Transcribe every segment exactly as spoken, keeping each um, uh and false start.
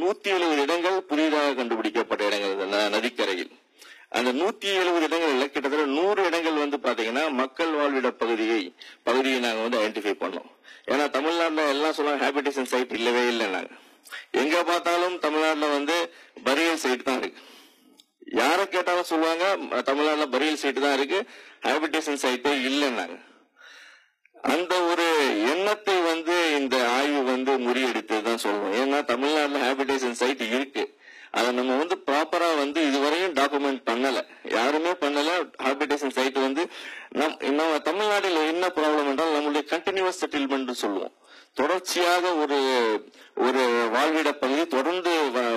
நூற்றி எழுபது இடங்கள் புதிதாக கண்டுபிடிக்கப்பட்ட இடங்கள் நதிக்கரையில். அந்த நூற்றி எழுபது இடங்கள்ல கிட்டத்தட்ட நூறு இடங்கள் வந்து பாத்தீங்கன்னா மக்கள் வாழ்விட பகுதியை பகுதியை நாங்க வந்து ஐடென்டிஃபை பண்ணோம். ஏன்னா தமிழ்நாட்டுல எல்லாம் சொல்லுவாங்க ஹேபிடேஷன் சைட் இல்லவே இல்லை. நாங்க எங்க பார்த்தாலும் தமிழ்நாட்டுல வந்து பரியல் சைட் தான் இருக்கு. யாரை கேட்டாலும் சொல்லுவாங்க தமிழ்நாட்டுல பரியல் சைட் தான் இருக்கு, ஹேபிடேஷன் சைட்டே இல்லைன்னாங்க. அந்த ஒரு எண்ணத்தை வந்து இந்த ஆய்வு வந்து முறியடித்ததுதான் சொல்லுவோம். ஏன்னா தமிழ்நாட்டுல ஹேபிடேஷன் சைட் இருக்கு, அதை நம்ம வந்து ப்ராப்பரா வந்து இதுவரையும் டாக்குமெண்ட் பண்ணல, யாருமே பண்ணல. ஹேபிடேஷன் சைட் வந்து நம்ம தமிழ்நாட்டில் என்ன ப்ராப்ளம் என்றால் நம்மளுடைய கண்டினியூஸ் செட்டில்மெண்ட் சொல்லுவோம். தொடர்ச்சியாக ஒரு ஒரு வாழ்விட பகுதி தொடர்ந்து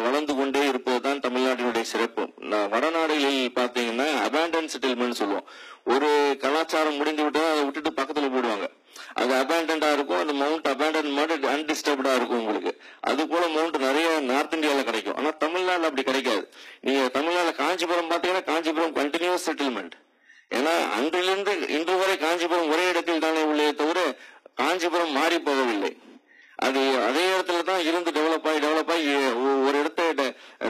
வளர்ந்து கொண்டே இருப்பதுதான் தமிழ்நாட்டினுடைய சிறப்பு. வடநாடுகளில் பாத்தீங்கன்னா அபேண்டன் செட்டில்மெண்ட் சொல்லுவோம். ஒரு கலாச்சாரம் முடிந்து விட்டா அதை விட்டுட்டு பக்கத்துல போடுவாங்க, அது அபேண்டன்டா இருக்கும். அந்த மவுண்ட் அபேண்டன் மட்டும் அன்டிஸ்டர்ப்டா இருக்கும் உங்களுக்கு. அது போல மவுண்ட் நிறைய நார்த் இந்தியால கிடைக்கும், ஆனா தமிழ்நாடுல அப்படி கிடைக்காது. நீங்க தமிழ்நாடுல காஞ்சிபுரம் பாத்தீங்கன்னா காஞ்சிபுரம் கண்டினியூஸ் செட்டில்மெண்ட். ஏன்னா அன்றிலிருந்து இன்று வரை காஞ்சிபுரம் ஒரே இடத்தில் தானே உள்ளே தவிர காஞ்சிபுரம் மாறி போகவில்லை. அது அதே இடத்துல தான் இருந்து டெவலப் ஆகி டெவலப் ஆகி ஒரு இடத்தை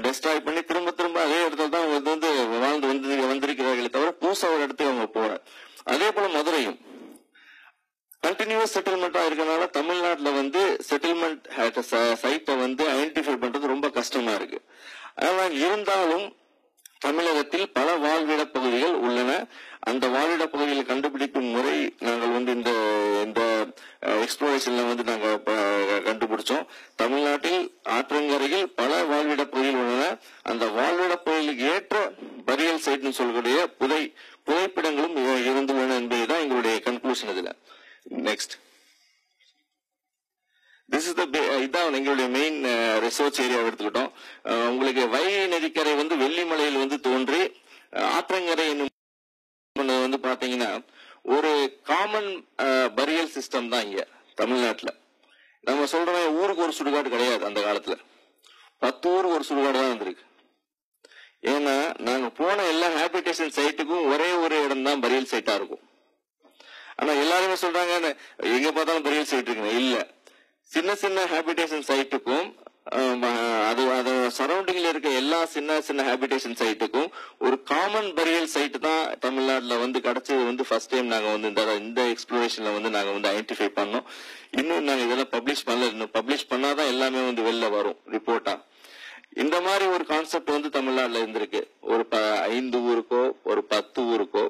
டெஸ்ட்ராய் பண்ணி திரும்ப திரும்ப அதே இடத்துல தான் வந்து வாழ்ந்து வந்து வந்திருக்கிறார்களே தவிர புதுசா ஒரு இடத்துக்கு அவங்க போற. அதே போல மதுரையும் கண்டினியூஸ் செட்டில்மெண்டா இருக்கனால தமிழ்நாட்டுல வந்து செட்டில்மெண்ட் சைட்டை வந்து ஐடென்டிஃபை பண்றது ரொம்ப கஷ்டமா இருக்கு. ஆனால் இருந்தாலும் தமிழகத்தில் பல வாழ்விட பகுதிகள் உள்ளன. அந்த வாழ்விட பகுதிகளை கண்டுபிடிக்கும் முறை நாங்கள் வந்து இந்த இந்த எக்ஸ்ப்ளோரேஷன்ல வந்து நாங்கள் கண்டுபிடிச்சோம். தமிழ்நாட்டில் ஆற்றங்கரையில் பல வாழ்விட பகுதிகள் உள்ளன. அந்த வாழ்விட பகுதிகளுக்கு ஏற்ற பரியல் சைட்னு சொல்லக்கூடிய புதை புதைப்பிடங்களும் இருந்துள்ளன என்பதுதான் எங்களுடைய கன்க்ளூஷன். இதுல Next. This is the இதான் எங்களுடைய மெயின் ரிசர்ச் ஏரியா எடுத்துக்கிட்டோம். உங்களுக்கு வைகை நதிக்கரை வந்து வெள்ளிமலையில் வந்து தோன்றி ஆற்றங்கரை என்னும் வந்து பாத்தீங்கன்னா ஒரு காமன் பரியல் சிஸ்டம் தான் இங்க தமிழ்நாட்டுல. நம்ம சொல்றோம் ஊருக்கு ஒரு சுடுகாடு கிடையாது. அந்த காலத்துல பத்து ஊர் ஒரு சுடுகாடு தான் இருந்திருக்கு. ஏன்னா நாங்க போன எல்லா ஹேபிடேஷன் சைட்டுக்கும் ஒரே ஒரு இடம் தான் பரியல் சைட்டா இருக்கும். ஆனா எல்லாருமே சொல்றாங்க எங்க பார்த்தாலும் பரியல் சைட் இருக்கு. இல்ல, சின்ன சின்ன ஹேபிடேஷன் சைட்டுக்கும் அது அது சரௌண்டிங்ல இருக்க எல்லா சின்ன சின்ன ஹேபிடேஷன் சைட்டுக்கும் ஒரு காமன் பரியல் சைட் தான் தமிழ்நாட்டுல வந்து கிடைச்சது. வந்து ஃபர்ஸ்ட் டைம் நாங்க வந்து இந்த எக்ஸ்ப்ளோரேஷன்ல வந்து நாங்க வந்து ஐடென்டிஃபை பண்ணோம். இன்னும் நாங்க இதெல்லாம் பப்ளிஷ் பண்ணல, இன்னும் பப்ளிஷ் பண்ணாதான் எல்லாமே வந்து வெளில வரும் ரிப்போர்ட்டா. இந்த மாதிரி ஒரு கான்செப்ட் வந்து தமிழ்நாட்டுல இருந்திருக்கு. ஒரு ஐந்து ஊருக்கோ ஒரு பத்து ஊருக்கோ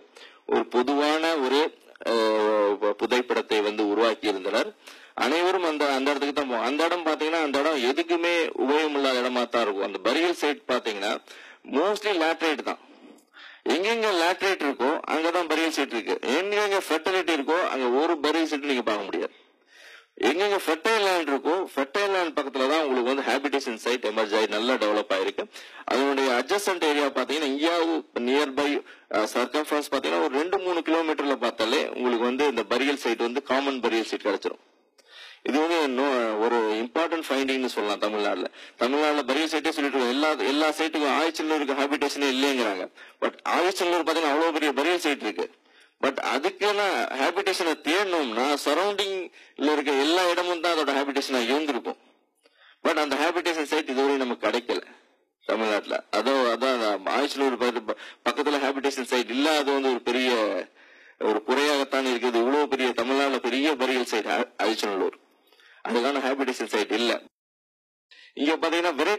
ஒரு பொதுவான ஒரு புதைப்படத்தை வந்து உருவாக்கி இருந்தனர். அனைவரும் அந்த அந்த இடத்துக்கு தான் போவோம். அந்த இடம் பாத்தீங்கன்னா அந்த இடம் எதுக்குமே உபயோகம் இல்லாத இடமா தான் இருக்கும். அந்த பரியல் சைட் பாத்தீங்கன்னா மோஸ்ட்லி லேட்ரைட் தான். எங்கெங்க லேட்ரைட் இருக்கோ அங்கதான் பரியல் சைட் இருக்கு. எங்கெங்க ஃபெர்டிலிட்டி இருக்கோ அங்க ஒரு பரியல் சைட் நீங்க பார்க்க முடியாது. எங்கெங்க ஃபெர்டைல் லேண்ட் இருக்கோ ஃபெர்டைல் லேண்ட் பக்கத்துல தான் உங்களுக்கு வந்து ஹேபிடேஷன் சைட் எமர்ஜ் ஆகி நல்லா டெவலப் ஆயிருக்கு. அதனுடைய அட்ஜஸ்டன்ட் ஏரியா பாத்தீங்கன்னா இங்கேயாவது நியர்பை சர்க்கம்ஃபரன்ஸ் பாத்தீங்கன்னா ஒரு ரெண்டு மூணு கிலோமீட்டர்ல பார்த்தாலே உங்களுக்கு வந்து இந்த பரியல் சைட் வந்து காமன் பரியல் சைட் கிடைச்சிடும். இது வந்து ஒரு இம்பார்ட்டன்ட் ஃபைண்டிங்னு சொல்லலாம். தமிழ்நாடுல தமிழ்நாடுல பரியல் சைட்டே சொல்லிட்டு எல்லா எல்லா சைட்டுக்கும் ஆயிரச்சல்ல இருக்க ஹேபிடேஷனே இல்லைங்கிறாங்க. பட் ஆயிரச்சல்ல பாத்தீங்கன்னா அவ்வளவு பெரிய பரியல் சைட் இருக்கு. பட் அதுக்கான ஹேபிடேஷனை தேடணும்னா சரௌண்டிங்ல இருக்க எல்லா இடமும் தான் அதோட ஹேபிடேஷனா இருந்திருக்கும். பட் அந்த ஹேபிடேஷன் சைட் இதுவரை நமக்கு கிடைக்கல தமிழ்நாட்டுல. அதோ அதான் ஆயிரச்சலூர் பக்கத்துல ஹேபிடேஷன் சைட் இல்ல, அது வந்து ஒரு பெரிய ஒரு குறையாகத்தான் இருக்குது. இவ்வளவு பெரிய தமிழ்நாடுல பெரிய பரியல் சைட் ஆயிரச்சலூர், அதுக்கான ஹேபிடேஷன் சைட் இல்ல. இங்க பாத்தீங்கன்னா